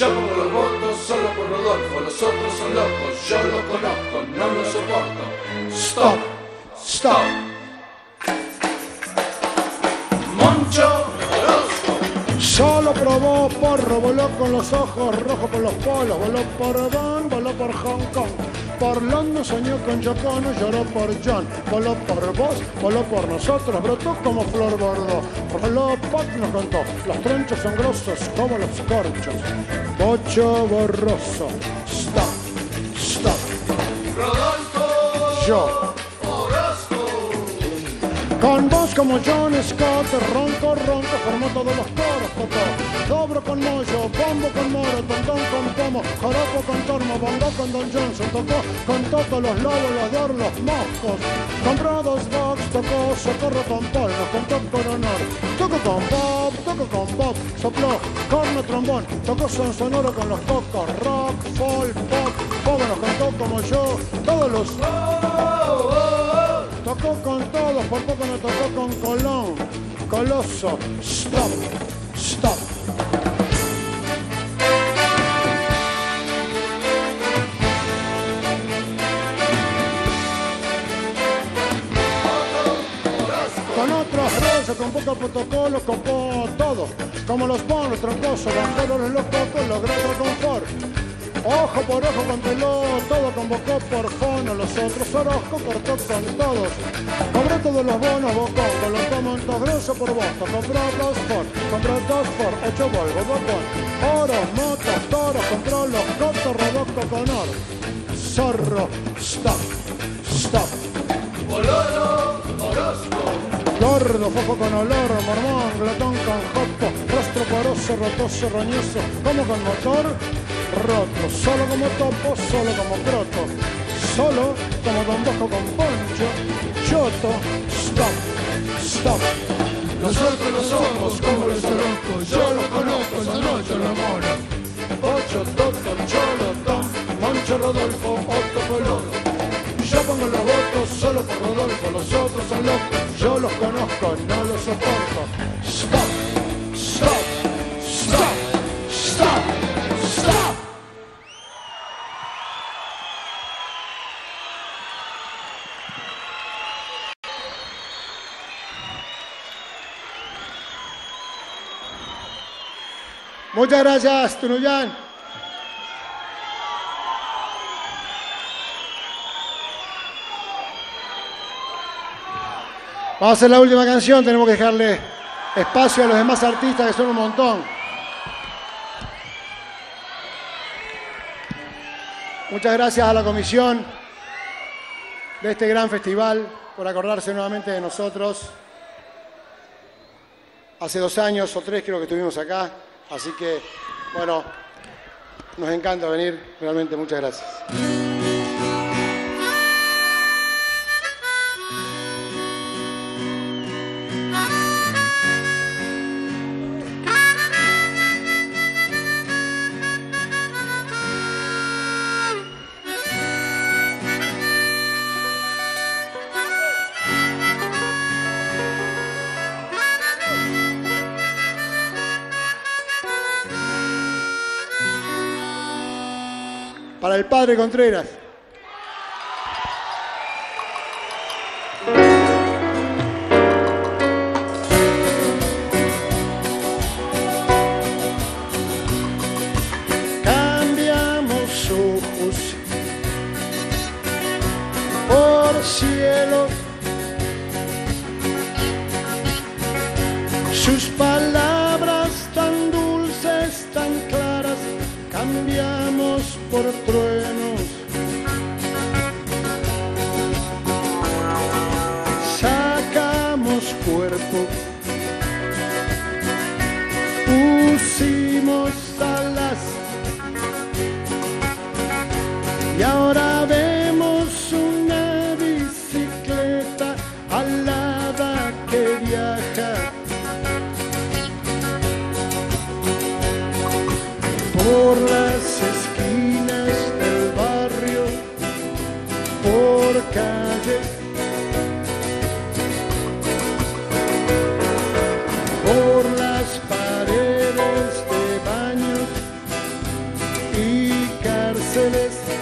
Yo pongo los votos solo por Rodolfo, los otros son locos, yo los conozco, no los soporto. Stop, stop. Moncho Orozco. Solo probó porro, voló con los ojos rojos por los polos, voló por Don, voló por Hong Kong. Por London soñó con Yocono, lloró por John, voló por vos, voló por nosotros, brotó como flor bordo. Roló Pop nos contó, los tronchos son grosos como los corchos. Pocho borroso, stop, stop. Rodolfo, yo, Orozco. Con vos como John Scott, ronco, ronco, formó todos los coros, tocó. Dobro con Moyo, bombo con Moro, tontón con Tomo, joropo con Tormo, bongo con Don Johnson, tocó con Toto, los lobos, los doros, los moscos. Compró dos box, tocó socorro con Paul, nos contó con honor. Tocó con Bob, sopló, corno, trombón, tocó son sonoro con los cocos, rock, folk, pop, pobre nos contó como yo, todos los... Tocó con todos, por poco no tocó con Colón, Coloso, stop, stop. Con poco protocolo copó todo, como los bonos tramposos, bajaron los cocos, lograron confort. Ojo por ojo controló todo, convocó por fono, los otros Orozco cortó con todos. Compró todos los bonos, bocó, colocó Montogreso por Bosto, compró dos Ford, 8 Volvo, bocón, oro, motos, toros, compró los copos, Rodolfo con oro. Zorro, stop, stop. Bololo, Orozco. Gordo, foco con olor, mormón, glotón con jopo, rostro poroso, rotoso, roñoso, como con motor, roto, solo como topo, solo como croto, solo como Don Bosco con Poncho, choto, stop, stop. Nosotros no somos como los Orozcos, yo los conozco, son 8 Ramones, 8 Toto, Cholo, Tom, Moncho, Rodolfo, Otto, Polodo. Yo pongo los votos solo por Rodolfo, los otros son locos, yo los conozco, no los soporto. Stop, stop, stop, stop, stop. Muchas gracias, Tunuyán. Vamos a hacer la última canción, tenemos que dejarle espacio a los demás artistas que son un montón. Muchas gracias a la comisión de este gran festival por acordarse nuevamente de nosotros. Hace 2 años o 3 creo que estuvimos acá, así que, bueno, nos encanta venir, realmente muchas gracias. Para el padre Contreras. Cambiamos ojos por cielo. Sus palabras tan dulces, tan claras, cambiamos por truenos. Sacamos cuerpo, pusimos alas y ahora vemos una bicicleta alada que viaja por las esquinas del barrio, por calle, por las paredes de baños, celeste.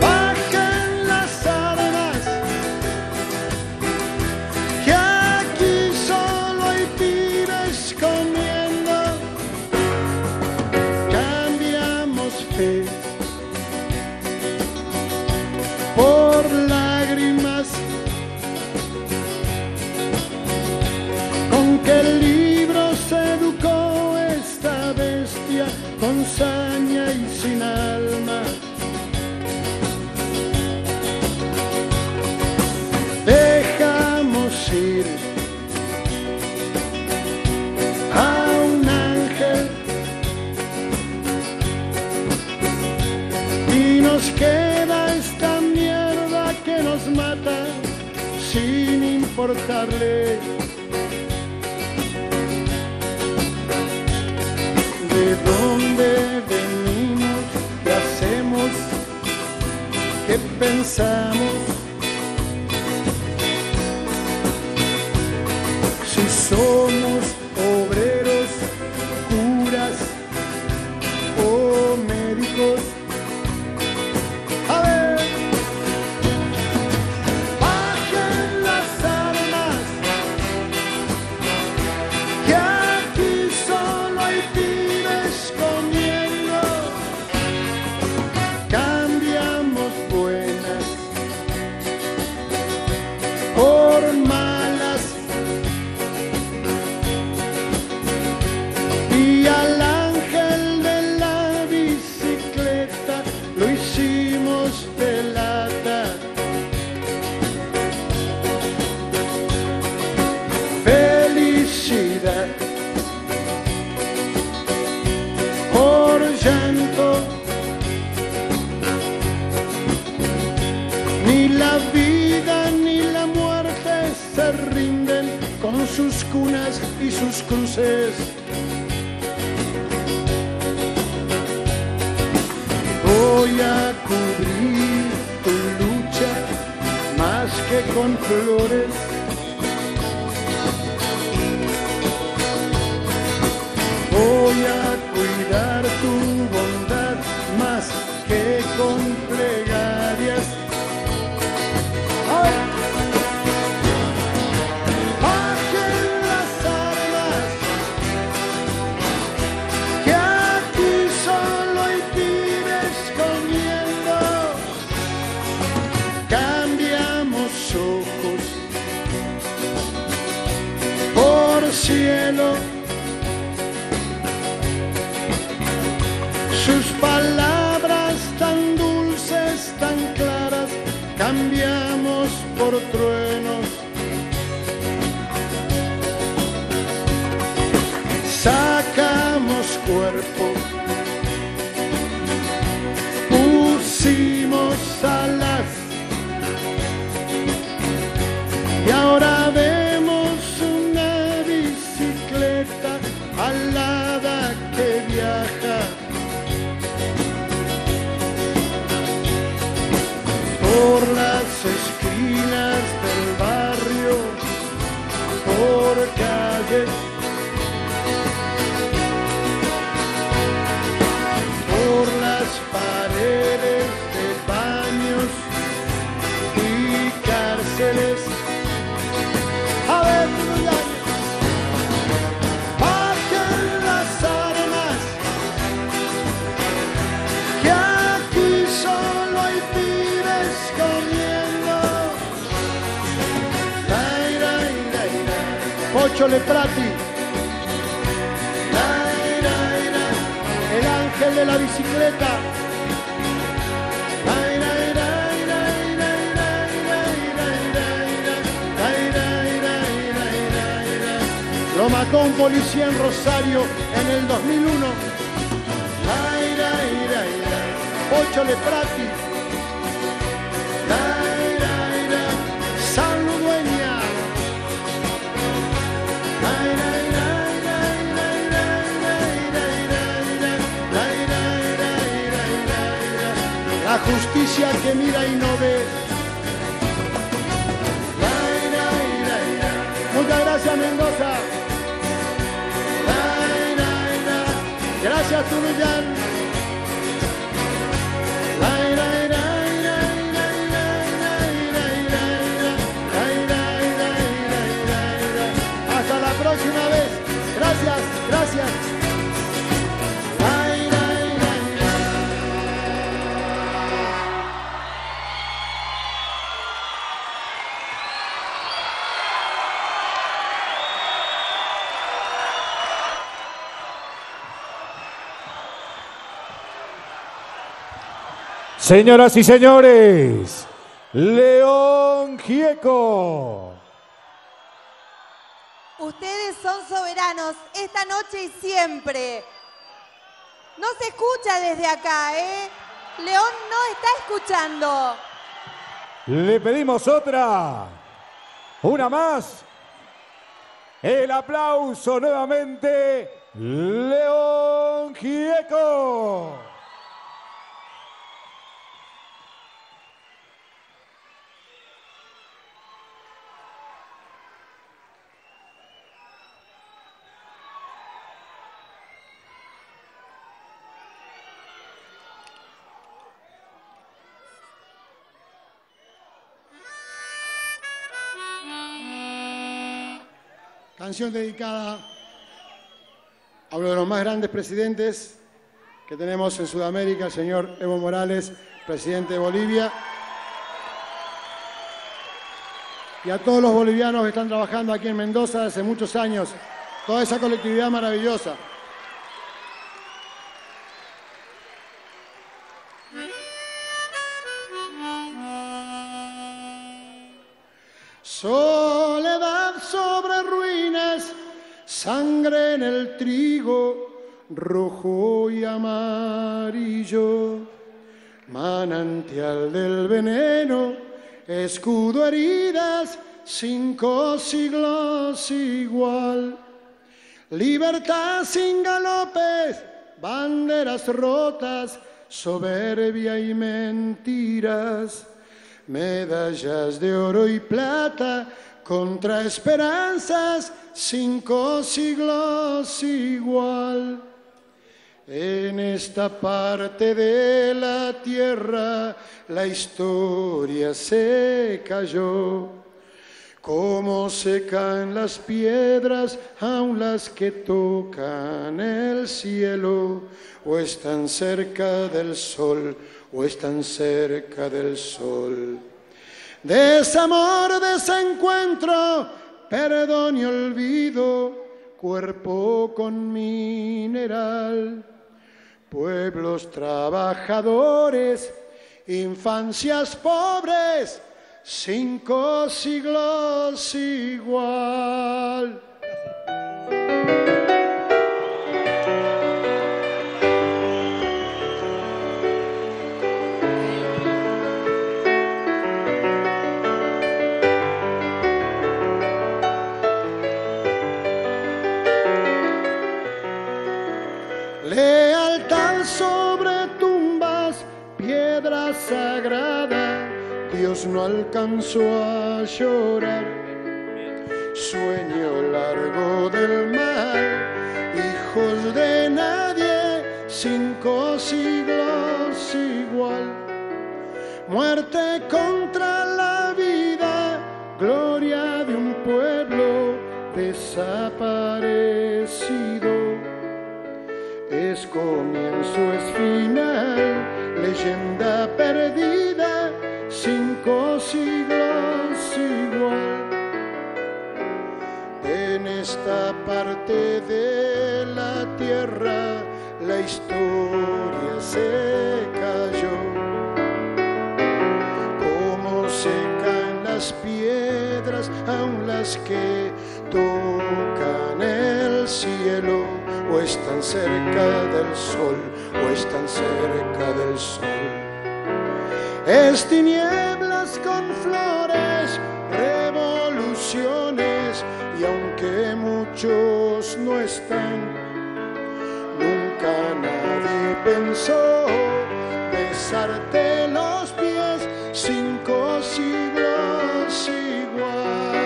Bajen las arenas, que aquí solo hay pibes comiendo. Cambiamos fe por lágrimas, con que el libro se educó esta bestia con saña y sin alma. Dejamos ir a un ángel y nos queda esta mierda que nos mata sin importarle. ¿De dónde venimos? ¿Qué hacemos? ¿Qué pensamos? Si somos obreros, curas o médicos. Sus cunas y sus cruces. Voy a cubrir tu lucha más que con flores. Voy a cuidar tu bondad más que con plegarias. ¡Ay! Cielo, sus palabras tan dulces, tan claras, cambiamos por truenos. Sacamos cuerpo, pusimos alas y ahora vemos alada que viaja. Por las esquinas del barrio, por calles, por las paredes de baños y cárceles. ¡Aleluya! Pocho Lepratti, el ángel de la bicicleta. Lo mató un policía en Rosario en el 2001. Pocho Lepratti. La justicia que mira y no ve. Muchas gracias, Mendoza. Gracias, Tunuyán. Hasta la próxima vez. Gracias, gracias. Señoras y señores, León Gieco. Ustedes son soberanos esta noche y siempre. No se escucha desde acá, ¿eh? León no está escuchando. Le pedimos otra. Una más. El aplauso nuevamente, León Gieco. Canción dedicada a uno de los más grandes presidentes que tenemos en Sudamérica, el señor Evo Morales, presidente de Bolivia. Y a todos los bolivianos que están trabajando aquí en Mendoza hace muchos años, toda esa colectividad maravillosa. Sangre en el trigo, rojo y amarillo, manantial del veneno, escudo heridas, 5 siglos igual. Libertad sin galopes, banderas rotas, soberbia y mentiras, medallas de oro y plata, contra esperanzas, 5 siglos igual. En esta parte de la tierra la historia se cayó, como se caen las piedras, aun las que tocan el cielo, o están cerca del sol, o están cerca del sol. Desamor, desencuentro, perdón y olvido, cuerpo con mineral, pueblos trabajadores, infancias pobres, 5 siglos igual. Lealtad sobre tumbas, piedra sagrada, Dios no alcanzó a llorar. Sueño largo del mar, hijos de nadie, 5 siglos igual. Muerte contra la vida, gloria de un pueblo desaparecido. Es comienzo, es final, leyenda perdida, 5 siglos igual. En esta parte de la tierra la historia se cayó, como se caen las piedras, aun las que tocan el cielo, o están cerca del sol, o están cerca del sol. Es tinieblas con flores, revoluciones, y aunque muchos no están, nunca nadie pensó besarte los pies, 5 siglos igual.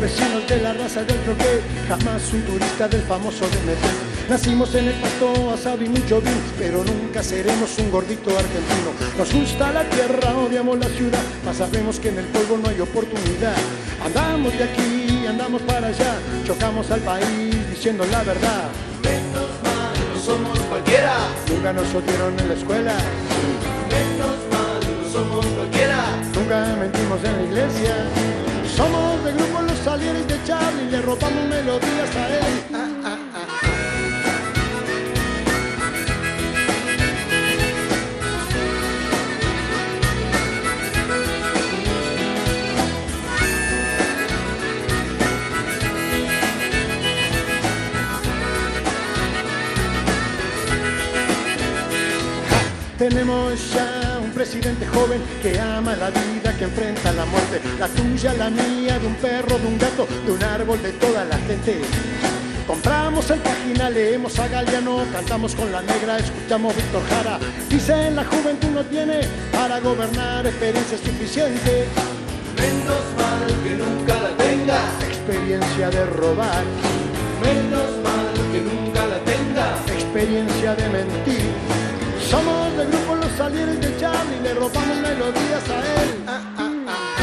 campesinos de la raza del troque, jamás un turista del famoso de Medellín. Nacimos en el pasto asado y mucho vino, pero nunca seremos un gordito argentino. Nos gusta la tierra, odiamos la ciudad, mas sabemos que en el polvo no hay oportunidad. Andamos de aquí, andamos para allá, chocamos al país diciendo la verdad. Menos mal, no somos cualquiera, nunca nos odiaron en la escuela. Menos mal, no somos cualquiera, nunca mentimos en la iglesia. Somos del grupo Los Salieris de Charly, le robamos melodías a él. Ah, ah, ah, ah. Tenemos ya presidente joven que ama la vida, que enfrenta la muerte, la tuya, la mía, de un perro, de un gato, de un árbol, de toda la gente. Compramos el Página, leemos a Galliano, cantamos con la negra, escuchamos Víctor Jara. Dice, la juventud no tiene para gobernar experiencia suficiente. Menos mal que nunca la tenga, experiencia de robar. Menos mal que nunca la tenga, experiencia de mentir. Somos del grupo Los Salieres de Charly, le robamos melodías a él. Ah, ah, ah.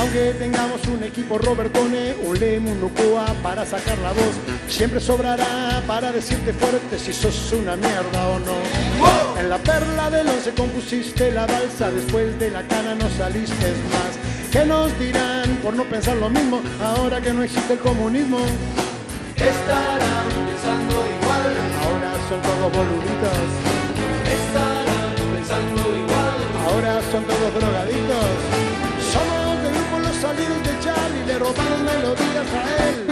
Aunque tengamos un equipo Robertone, un Lemu, un Lucoa para sacar la voz, siempre sobrará para decirte fuerte si sos una mierda o no. ¡Oh! En la perla del once compusiste la balsa, después de la cana no saliste más. ¿Qué nos dirán por no pensar lo mismo ahora que no existe el comunismo? Estarán pensando igual, ahora son todos boluditos. Estarán pensando igual, ahora son todos drogaditos. Somos del grupo Los Salieres de Charly, le robaron melodías a él.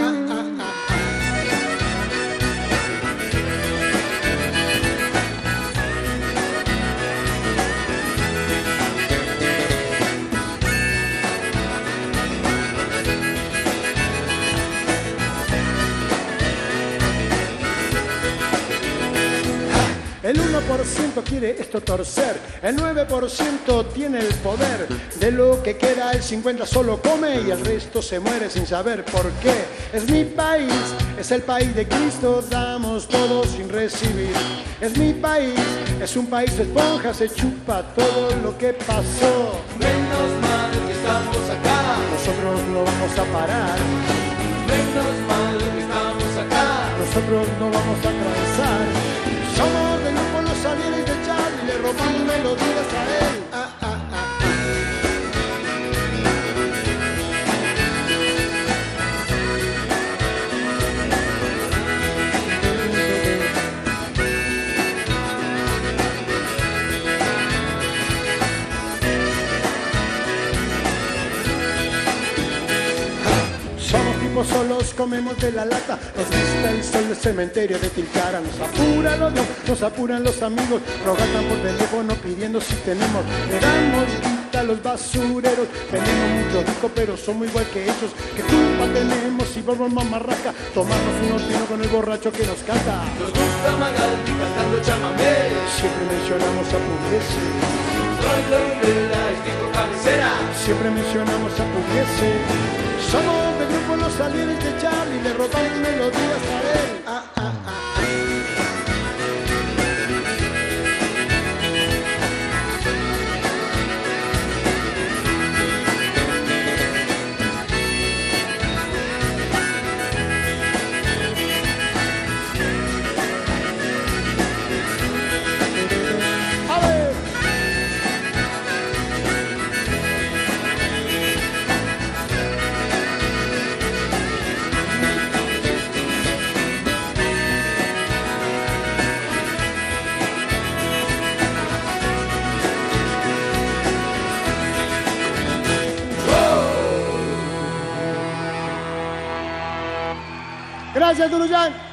El 1% quiere esto torcer, el 9% tiene el poder. De lo que queda el 50% solo come y el resto se muere sin saber por qué. Es mi país, es el país de Cristo, damos todo sin recibir. Es mi país, es un país de esponja, se chupa todo lo que pasó. Menos mal que estamos acá, nosotros no vamos a parar. Menos mal que estamos acá, nosotros no vamos a transar. Somos del grupo Los Salieres de Charly, le robamos melodías a él. Ah, ah, ah. Solos comemos de la lata, nos gusta el sol del cementerio de Tilcara. Nos apura el odio, nos apuran los amigos, rogatan por teléfono pidiendo si tenemos. Le damos guita a los basureros, tenemos mucho rico pero somos igual que ellos. ¿Qué culpa tenemos y volvemos mamarraca? Tomamos unos vinos con el borracho que nos canta. Nos gusta Magaldi cantando chamamé, siempre mencionamos a Pugliese. Soy Loirela, es disco cabecera, siempre mencionamos a Pugliese. Somos del grupo Los Salieres de Charly, le robamos melodías a él. Ah, ah, ah. Gracias, Tunuyán.